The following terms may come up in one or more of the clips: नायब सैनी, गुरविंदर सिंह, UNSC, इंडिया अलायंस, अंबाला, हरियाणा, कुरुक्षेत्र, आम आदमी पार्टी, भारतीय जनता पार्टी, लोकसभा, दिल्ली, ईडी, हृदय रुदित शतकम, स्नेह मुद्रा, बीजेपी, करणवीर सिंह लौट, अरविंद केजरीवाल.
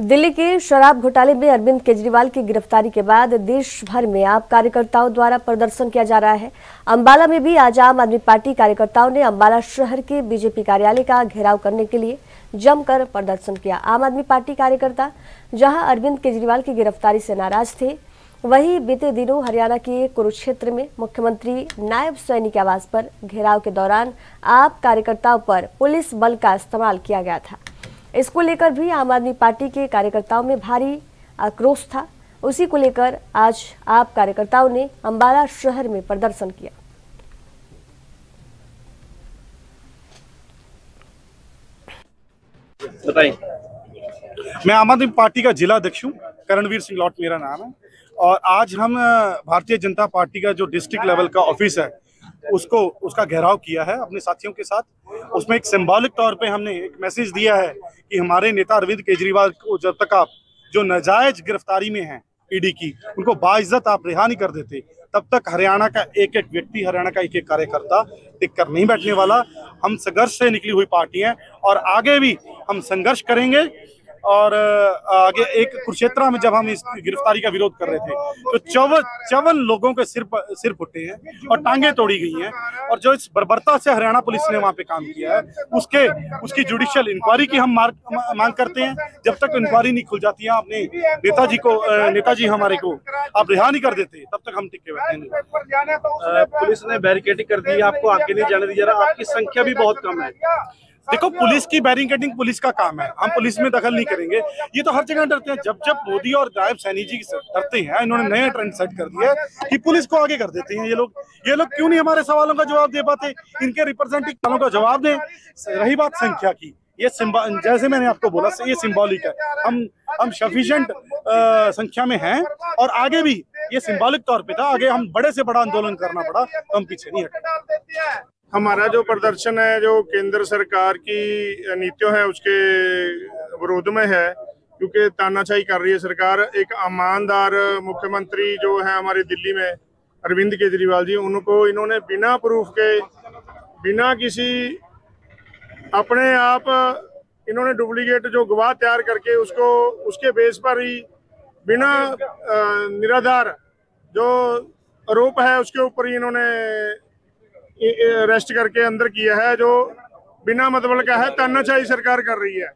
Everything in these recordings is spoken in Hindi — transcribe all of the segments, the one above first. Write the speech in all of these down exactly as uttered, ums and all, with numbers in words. दिल्ली के शराब घोटाले में अरविंद केजरीवाल की गिरफ्तारी के बाद देश भर में आप कार्यकर्ताओं द्वारा प्रदर्शन किया जा रहा है। अंबाला में भी आज आम आदमी पार्टी कार्यकर्ताओं ने अंबाला शहर के बीजेपी कार्यालय का घेराव करने के लिए जमकर प्रदर्शन किया। आम आदमी पार्टी कार्यकर्ता जहां अरविंद केजरीवाल की गिरफ्तारी से नाराज थे, वहीं बीते दिनों हरियाणा के कुरुक्षेत्र में मुख्यमंत्री नायब सैनी के आवास पर घेराव के दौरान आप कार्यकर्ताओं पर पुलिस बल का इस्तेमाल किया गया था। इसको लेकर भी आम आदमी पार्टी के कार्यकर्ताओं में भारी आक्रोश था। उसी को लेकर आज आप कार्यकर्ताओं ने अंबाला शहर में प्रदर्शन किया। बताइए, मैं आम आदमी पार्टी का जिला अध्यक्ष हूँ, करणवीर सिंह लौट मेरा नाम है। और आज हम भारतीय जनता पार्टी का जो डिस्ट्रिक्ट लेवल का ऑफिस है उसको उसका घेराव किया है अपने साथियों के साथ। उसमें एक सिंबॉलिक तौर पे हमने एक मैसेज दिया है कि हमारे नेता अरविंद केजरीवाल को जब तक आप जो नाजायज गिरफ्तारी में हैं ईडी की, उनको बाइज्जत आप रिहा नहीं कर देते, तब तक हरियाणा का एक एक व्यक्ति, हरियाणा का एक एक कार्यकर्ता टिक कर नहीं बैठने वाला। हम संघर्ष से निकली हुई पार्टी है और आगे भी हम संघर्ष करेंगे। और आगे एक कुरुक्षेत्र में जब हम इस गिरफ्तारी का विरोध कर रहे थे तो चौवन चौवन लोगों के सिर सिर फुटे हैं और टांगे तोड़ी गई हैं। और जो इस बर्बरता से हरियाणा पुलिस ने वहाँ पे काम किया है उसके उसकी जुडिशियल इंक्वायरी की हम मांग करते हैं। जब तक इंक्वायरी नहीं खुल जाती है, अपने नेताजी को नेताजी हमारे को आप रिहा नहीं कर देते, तब तक हम टिके बैठेंगे। पुलिस ने बैरिकेडिंग कर दी, आपको आगे नहीं जाने दिया, आपकी संख्या भी बहुत कम है। देखो, पुलिस की बैरिकेडिंग पुलिस का काम है, हम पुलिस में दखल नहीं करेंगे। ये तो हर जगह डरते हैं। जब जब मोदी और नायब सैनी जी डरते हैं, इन्होंने नया ट्रेंड सेट कर दिया कि पुलिस को आगे कर देते हैं ये लोग। ये लोग क्यों नहीं हमारे सवालों का जवाब दे पाते? इनके रिप्रेजेंटेटिव वालों का जवाब दें। रही बात संख्या की, ये जैसे मैंने आपको बोला, ये सिंबॉलिक है। हम हम सफिशिएंट संख्या में हैं और आगे भी ये सिंबॉलिक तौर पर था। आगे हम बड़े से बड़ा आंदोलन करना पड़ा तो हम पीछे नहीं हटेंगे। हमारा जो प्रदर्शन है जो केंद्र सरकार की नीतियों है उसके विरोध में है, क्योंकि तानाशाही कर रही है सरकार। एक ईमानदार मुख्यमंत्री जो है हमारे दिल्ली में अरविंद केजरीवाल जी, उनको इन्होंने बिना प्रूफ के, बिना किसी अपने आप इन्होंने डुप्लीकेट जो गवाह तैयार करके उसको उसके बेस पर ही बिना निराधार जो आरोप है उसके ऊपर ही इन्होंने अरेस्ट करके अंदर किया है, जो बिना मतलब का है। तानाशाही सरकार कर रही है।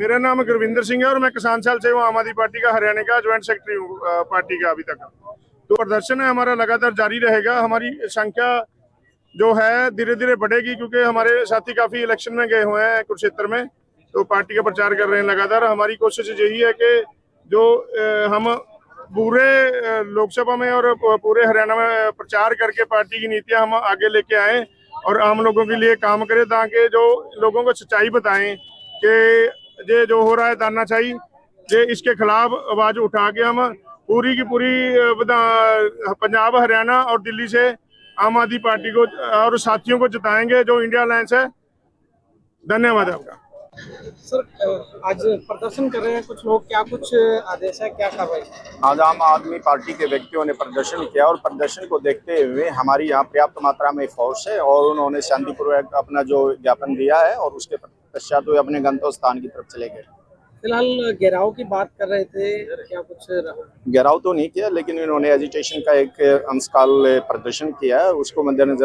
मेरा नाम गुरविंदर सिंह है और मैं किसान सेल से हूँ, आम आदमी पार्टी का हरियाणा का ज्वाइंट सेक्रेटरी हूँ पार्टी का। अभी तक तो प्रदर्शन है हमारा लगातार जारी रहेगा। हमारी संख्या जो है धीरे धीरे बढ़ेगी, क्योंकि हमारे साथी काफी इलेक्शन में गए हुए हैं कुरुक्षेत्र में, तो पार्टी का प्रचार कर रहे हैं लगातार। हमारी कोशिश यही है कि जो हम पूरे लोकसभा में और पूरे हरियाणा में प्रचार करके पार्टी की नीतियां हम आगे लेके आए और आम लोगों के लिए काम करें, ताकि जो लोगों को सच्चाई बताएं कि ये जो हो रहा है तानाशाही, ये इसके खिलाफ आवाज उठा के हम पूरी की पूरी पंजाब, हरियाणा और दिल्ली से आम आदमी पार्टी को और साथियों को जताएंगे जो इंडिया अलायंस है। धन्यवाद आपका। सर, आज प्रदर्शन कर रहे हैं कुछ लोग, क्या कुछ आदेश है, क्या कार्रवाई? आज आम आदमी पार्टी के व्यक्तियों ने प्रदर्शन किया और प्रदर्शन को देखते हुए हमारी यहाँ पर्याप्त मात्रा में फोर्स है और उन्होंने शांतिपूर्वक अपना जो ज्ञापन दिया है और उसके पश्चात वे अपने गंतव्य स्थान की तरफ चले गए। फिलहाल घेराव की बात कर रहे थे, क्या कुछ रहा? घेराव तो नहीं किया, लेकिन इन्होंने एजिटेशन का एक अंशकाल प्रदर्शन किया है, उसको मद्देनजर